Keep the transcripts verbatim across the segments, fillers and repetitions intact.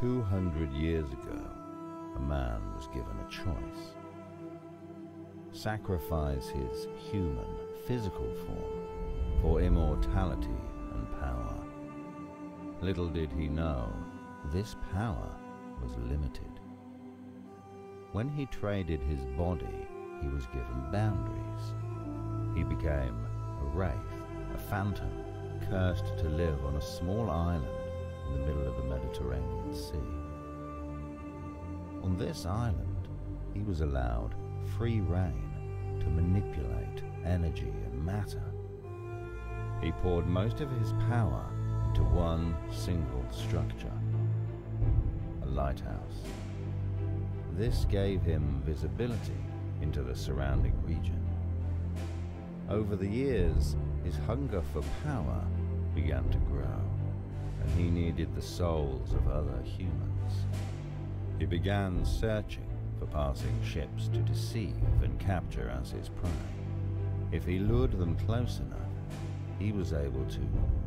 Two hundred years ago, a man was given a choice. Sacrifice his human, physical form for immortality and power. Little did he know, this power was limited. When he traded his body, he was given boundaries. He became a wraith, a phantom, cursed to live on a small island in the middle of the Mediterranean Sea. On this island, he was allowed free rein to manipulate energy and matter. He poured most of his power into one single structure, a lighthouse. This gave him visibility into the surrounding region. Over the years, his hunger for power began to grow, and he needed the souls of other humans. He began searching for passing ships to deceive and capture as his prey. If he lured them close enough, he was able to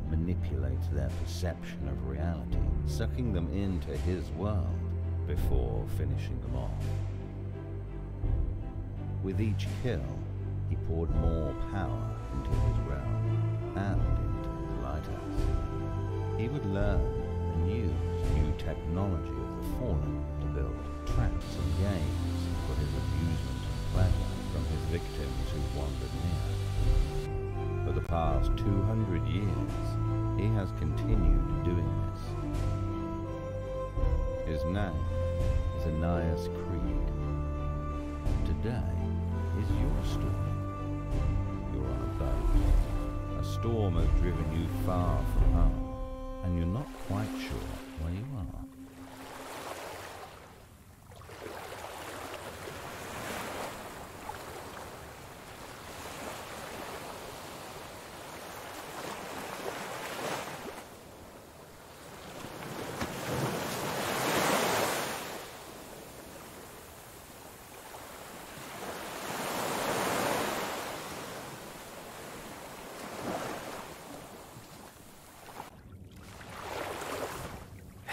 manipulate their perception of reality, sucking them into his world before finishing them off. With each kill, he poured more power into his realm and into his lighthouse. He would learn and use new technology of the fallen to build traps and games for his amusement and pleasure from his victims who wandered near. For the past two hundred years, he has continued doing this. His name is Anias Creed. Today is your story. You're on a boat. A storm has driven you far from home, and you're not quite sure where you are.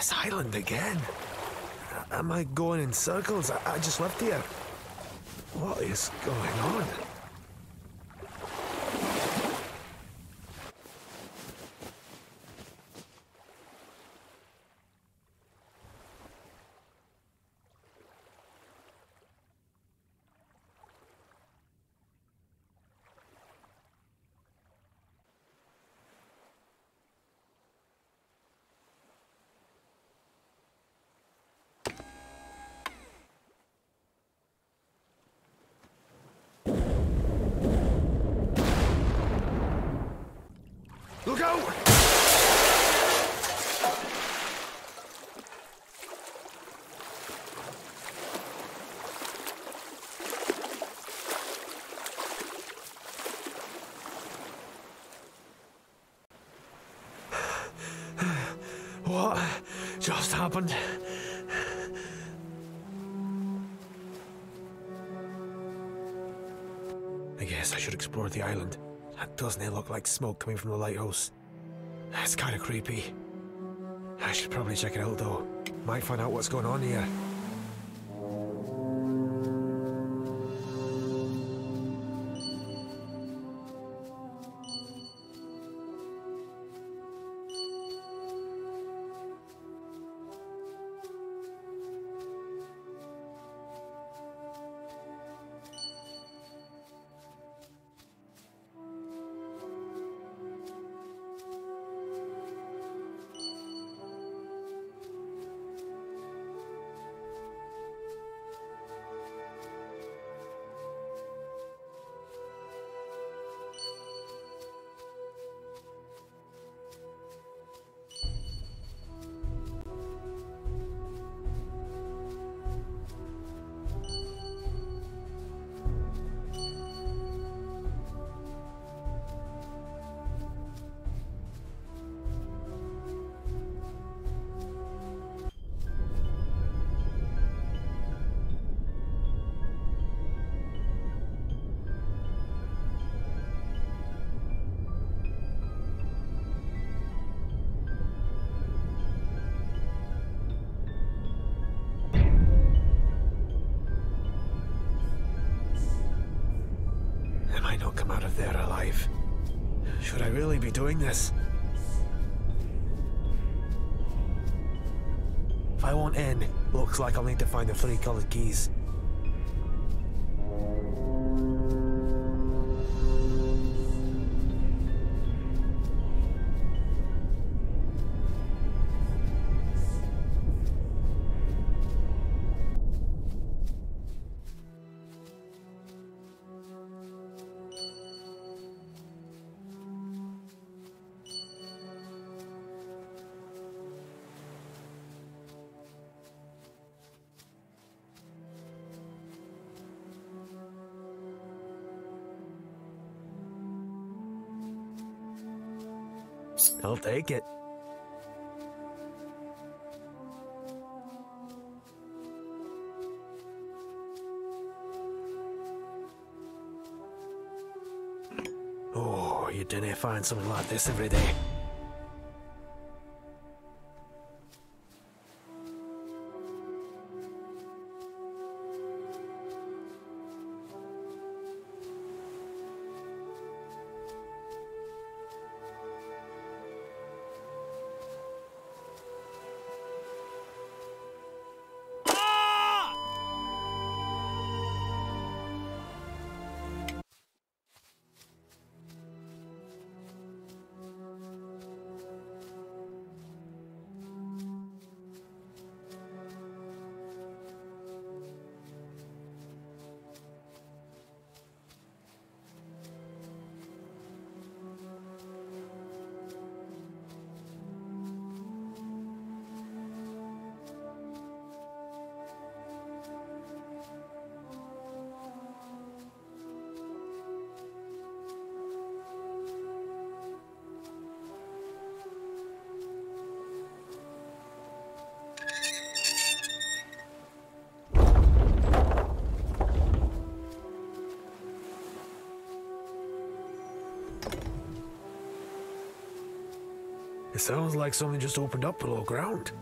This island again? Am I going in circles? I, I just left here. What is going on? Look out! What just happened? I guess I should explore the island. That doesn't look like smoke coming from the lighthouse. That's kind of creepy. I should probably check it out though. Might find out what's going on here. of there alive. Should I really be doing this? If I want in, looks like I'll need to find the three colored keys. I'll take it. Oh, you didn't find something like this every day. It sounds like something just opened up below ground.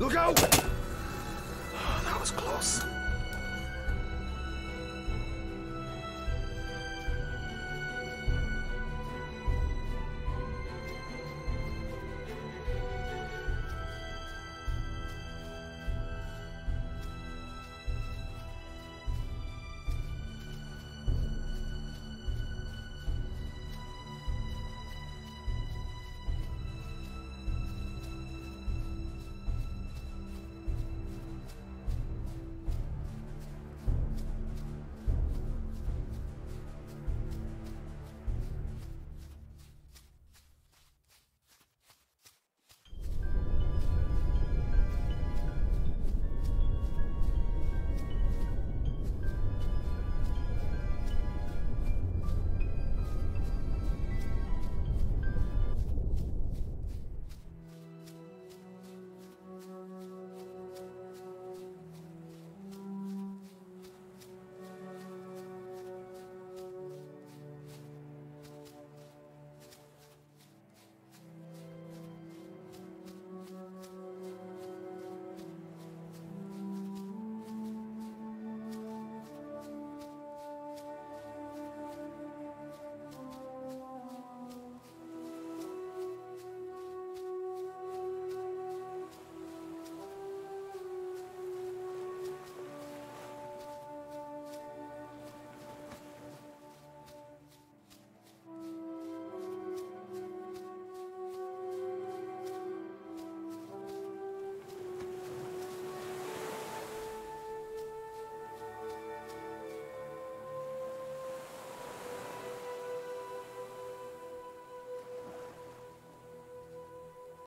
Look out! Oh, that was close.